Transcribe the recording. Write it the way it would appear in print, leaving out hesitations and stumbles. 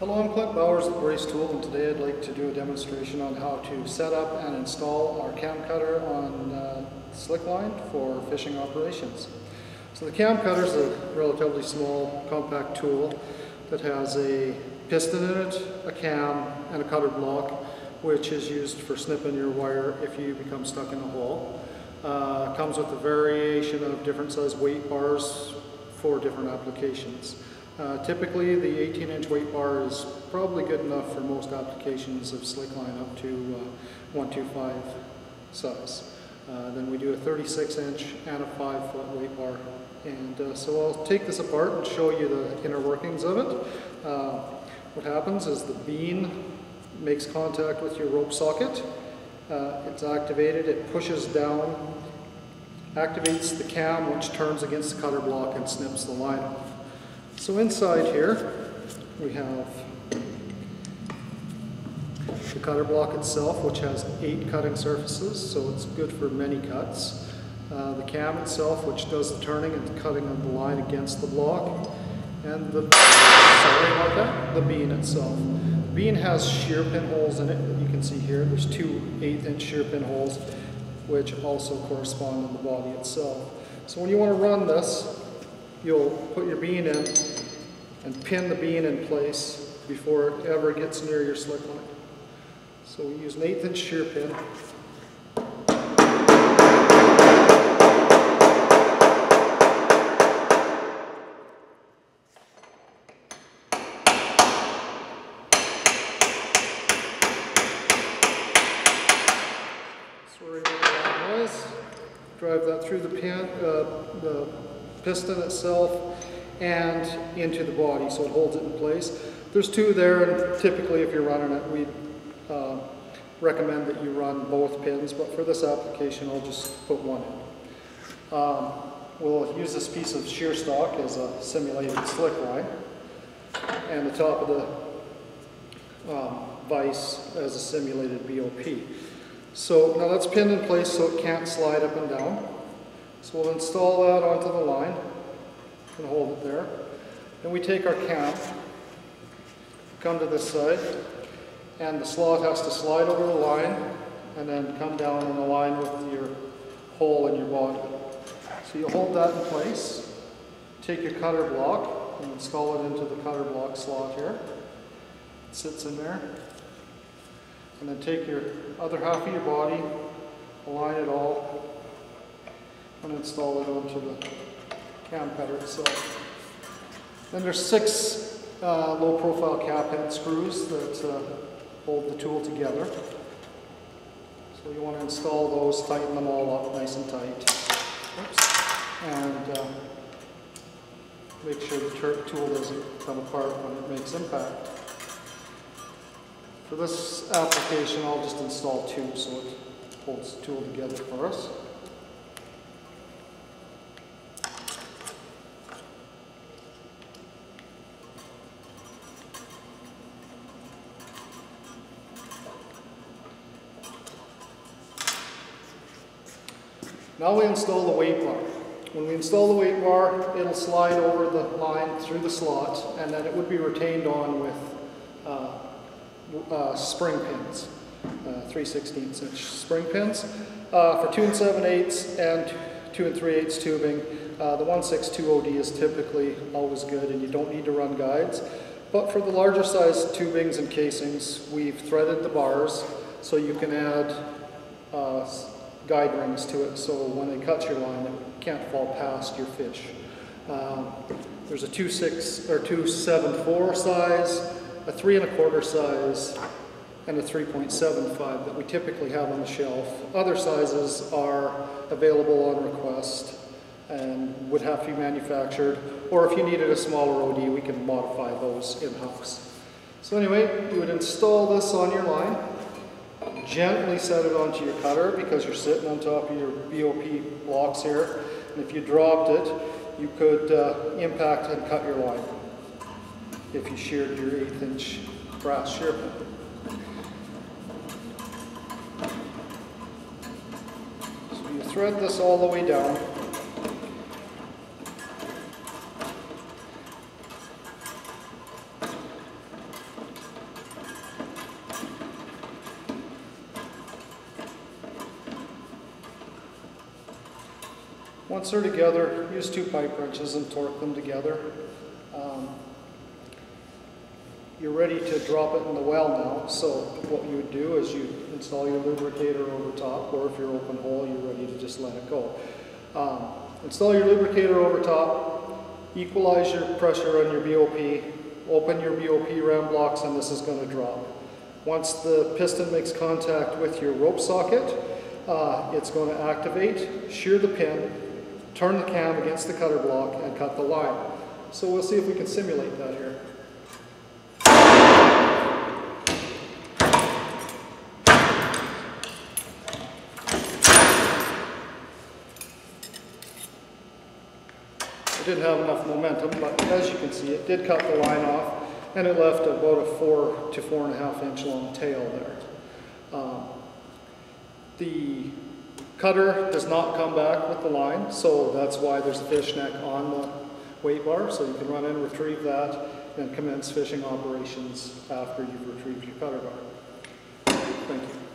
Hello, I'm Clint Bowers at Brace Tool, and today I'd like to do a demonstration on how to set up and install our Cam-Cutter on Slickline for fishing operations. So the Cam-Cutter is a relatively small, compact tool that has a piston in it, a cam, and a cutter block, which is used for snipping your wire if you become stuck in a hole. Comes with a variation of different size weight bars for different applications. Typically, the 18-inch weight bar is probably good enough for most applications of Slickline up to 125 size. Then we do a 36-inch and a 5-foot weight bar. And so I'll take this apart and show you the inner workings of it. What happens is the bean makes contact with your rope socket. It's activated, it pushes down, activates the cam, which turns against the cutter block and snips the line off. So inside here we have the cutter block itself, which has 8 cutting surfaces, so it's good for many cuts. The cam itself, which does the turning and the cutting of the line against the block, and the bean itself. The bean has shear pin holes in it that you can see here. There's two 1/8-inch shear pin holes, which also correspond to the body itself. So when you want to run this, you'll put your bean in and pin the bean in place before it ever gets near your slick line. So we use an 1/8-inch shear pin. Sorry about that noise. Drive that through the pin, the piston itself, and into the body, so it holds it in place. There's two there, and typically if you're running it, we recommend that you run both pins, but for this application I'll just put one in. We'll use this piece of shear stock as a simulated slick line, and the top of the vise as a simulated BOP. So now that's pinned in place so it can't slide up and down. So we'll install that onto the line and hold it there. Then we take our cam, come to this side, and the slot has to slide over the line and then come down and align with your hole in your body. So you hold that in place, take your cutter block and install it into the cutter block slot here. It sits in there. And then take your other half of your body, align it all, and install it onto the Cam-Cutter itself. Then there's 6 low-profile cap head screws that hold the tool together. So you want to install those, tighten them all up nice and tight. Oops. And make sure the tool doesn't come apart when it makes impact. For this application, I'll just install 2 so it holds the tool together for us. Now we install the weight bar. When we install the weight bar, it'll slide over the line through the slot, and then it would be retained on with spring pins, 3/16-inch spring pins for 2 7/8 and 2 3/8 tubing. The 1/6 2 OD is typically always good, and you don't need to run guides. But for the larger size tubings and casings, we've threaded the bars, so you can add guide rings to it, so when they cut your line, it can't fall past your fish. There's a 2/6 or 2 7/4 size, a 3 1/4 size, and a 3.75 that we typically have on the shelf. Other sizes are available on request and would have to be manufactured, or if you needed a smaller OD, we can modify those in-house. So anyway, you would install this on your line. Gently set it onto your cutter because you're sitting on top of your BOP blocks here, and if you dropped it, you could impact and cut your line if you sheared your 1/8-inch brass shear pin. So you thread this all the way down. Once they're together, use two pipe wrenches and torque them together. You're ready to drop it in the well now, so what you would do is you install your lubricator over top, or if you're open hole, you're ready to just let it go. Install your lubricator over top, equalize your pressure on your BOP, open your BOP ram blocks, and this is going to drop. Once the piston makes contact with your rope socket, it's going to activate, shear the pin, turn the cam against the cutter block, and cut the line. So we'll see if we can simulate that here. It didn't have enough momentum, but as you can see, it did cut the line off, and it left about a 4 to 4.5 inch long tail there. The cutter does not come back with the line, so that's why there's a fishnet on the weight bar, so you can run in, retrieve that, and commence fishing operations after you've retrieved your cutter bar. Thank you.